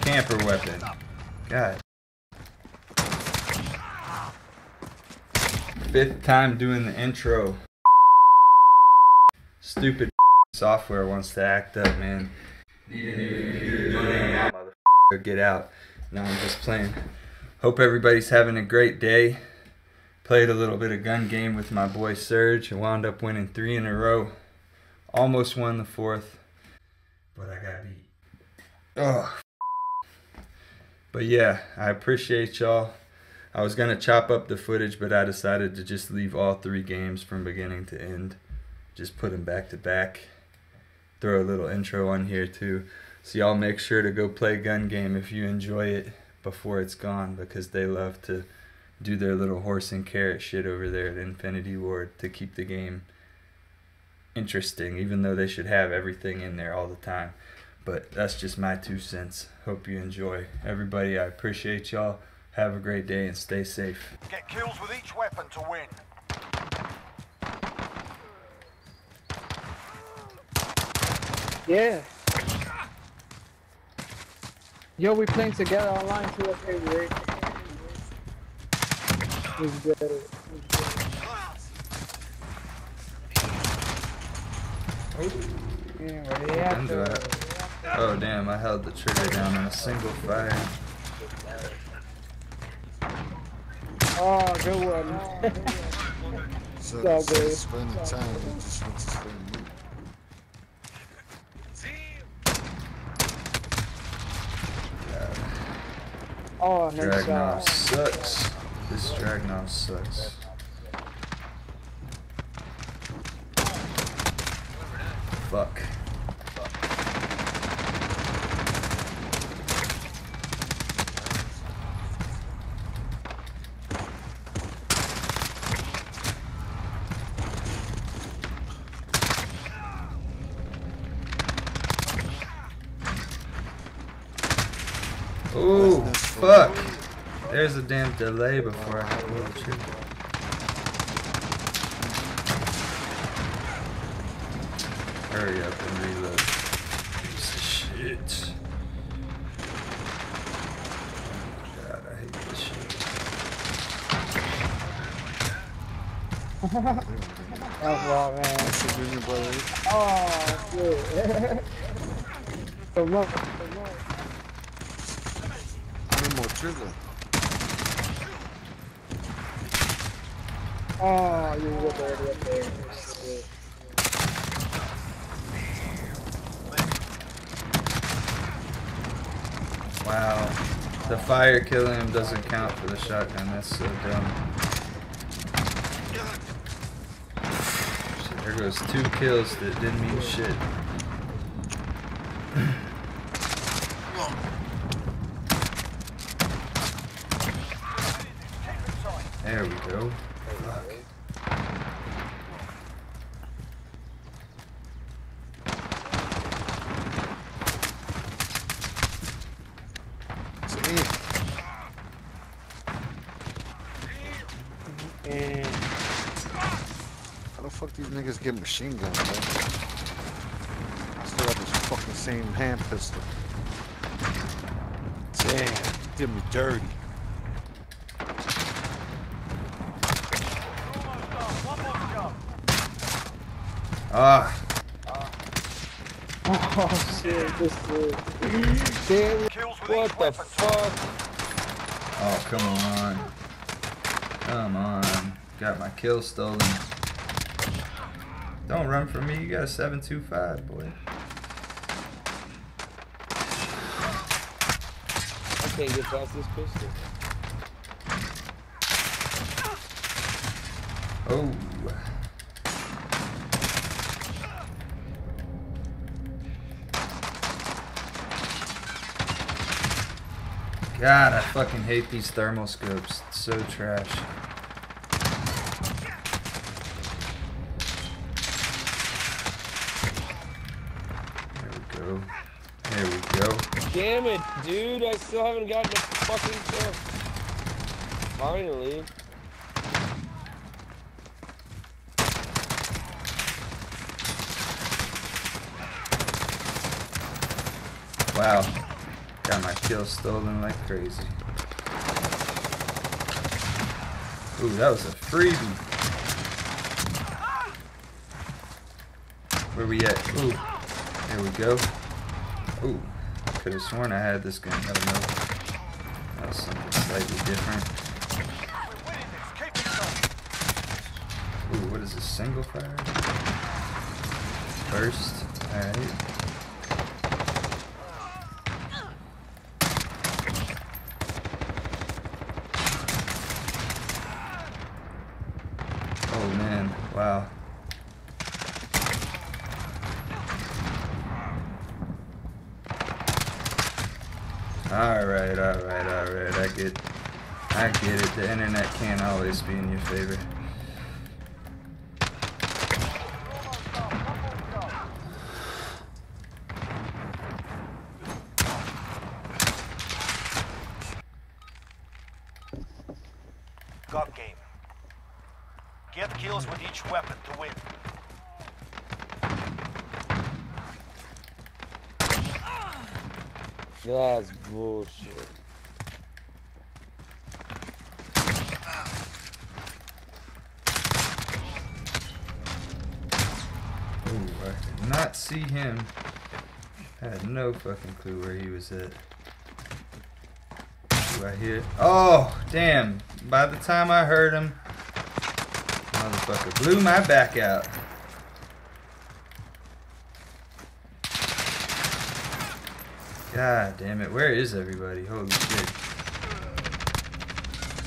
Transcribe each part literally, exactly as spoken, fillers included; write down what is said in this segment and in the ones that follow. Camper weapon. God. Fifth time doing the intro. Stupid software wants to act up, man. Motherfucker, get out. No, I'm just playing. Hope everybody's having a great day. Played a little bit of gun game with my boy Serge and wound up winning three in a row. Almost won the fourth, but I got beat. Oh. But yeah, I appreciate y'all. I was gonna chop up the footage, but I decided to just leave all three games from beginning to end. Just put them back to back. Throw a little intro on here too. So y'all make sure to go play Gun Game if you enjoy it before it's gone, because they love to do their little horse and carrot shit over there at Infinity Ward to keep the game interesting, even though they should have everything in there all the time. But that's just my two cents. Hope you enjoy. Everybody, I appreciate y'all. Have a great day and stay safe. Get kills with each weapon to win. Yeah. Yo, we playing together online too. Okay, we're good. We're good. Yeah, we're after. After. Oh damn, I held the trigger down on a single fire. Oh, good one. So good. Just spend the time, you just want to spend the loot. Oh, no. Dragunov sucks. This Dragunov sucks. Fuck. Ooh, fuck! There's a damn delay before I pull the trigger. Hurry up and reload. Piece of shit. Oh my god, I hate this shit. That's wrong, man. That's a junior brother. Oh, shit. So much. So much. Oh, you were there, right there. Wow, the fire killing him doesn't count for the shotgun. That's so dumb. So there goes two kills that didn't mean shit. There we go. Fuck. And how the fuck these niggas get machine guns, man? I still have this fucking same hand pistol. Damn, you did me dirty. Ah. Oh shit, this is... Damn, what the fuck? Oh, come on. Come on. Got my kill stolen. Don't run from me, you got a seven two five, boy. I can't get past this pistol. Oh. God, I fucking hate these thermal scopes. It's so trash. There we go. There we go. Damn it, dude. I still haven't gotten the fucking kill. Finally. Wow. Got my kill stolen like crazy. Ooh, that was a freebie. Where we at? Ooh, there we go. Ooh, could have sworn I had this gun. I don't know. That was something slightly different. Ooh, what is this? Single fire? Burst. Alright. Wow. Alright, alright, alright, I get I get it. The internet can't always be in your favor. Gun game. Get kills with each weapon to win. That's bullshit. Ooh, I did not see him. I had no fucking clue where he was at. Right here. Oh, damn. By the time I heard him, motherfucker blew my back out. God damn it, where is everybody? Holy shit.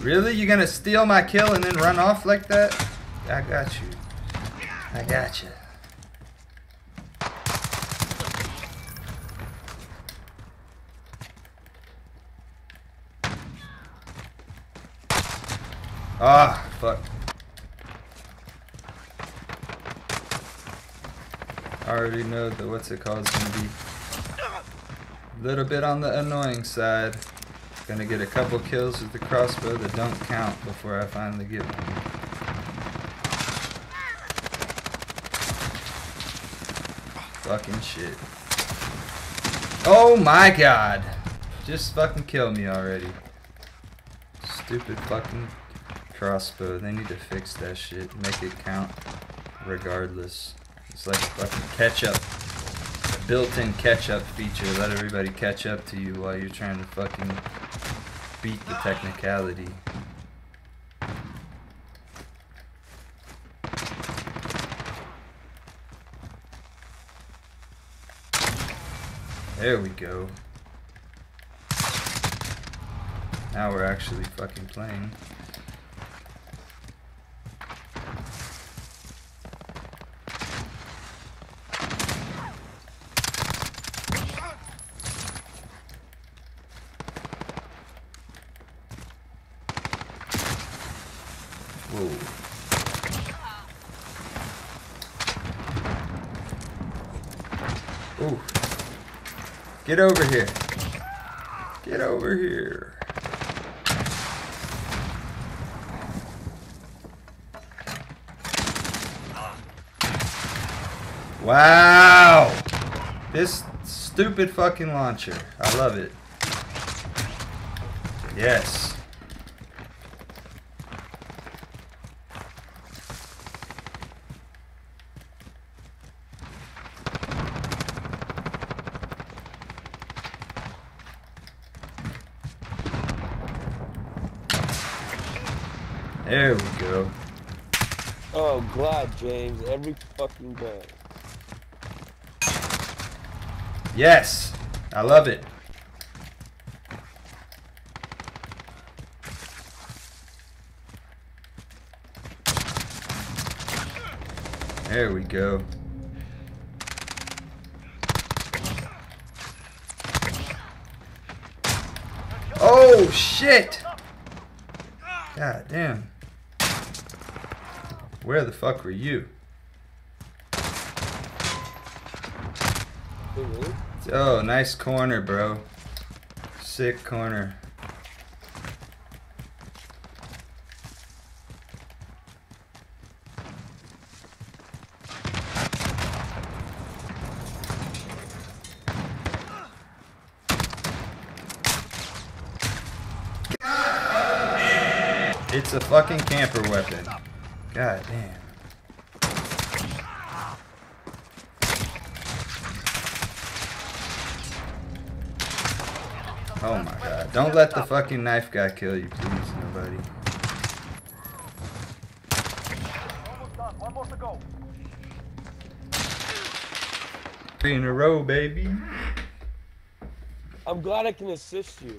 Really? You're gonna steal my kill and then run off like that? I got you. I got you. Ah, fuck. I already know that what's it called is going to be a little bit on the annoying side. Going to get a couple kills with the crossbow that don't count before I finally get one. Fucking shit. Oh my god! Just fucking kill me already. Stupid fucking crossbow. They need to fix that shit. Make it count regardless. It's like fucking ketchup, a built-in ketchup feature. Let everybody catch up to you while you're trying to fucking beat the technicality. There we go. Now we're actually fucking playing. Whoa. Ooh. Get over here. Get over here. Wow. This stupid fucking launcher. I love it. Yes. There we go. Oh glad, James, every fucking day. Yes! I love it. There we go. Oh shit! God damn. Where the fuck were you? Oh, nice corner, bro. Sick corner. It's a fucking camper weapon. God damn. Oh my god. Don't let the fucking knife guy kill you, please, nobody. Almost done. One more to go. Three in a row, baby. I'm glad I can assist you.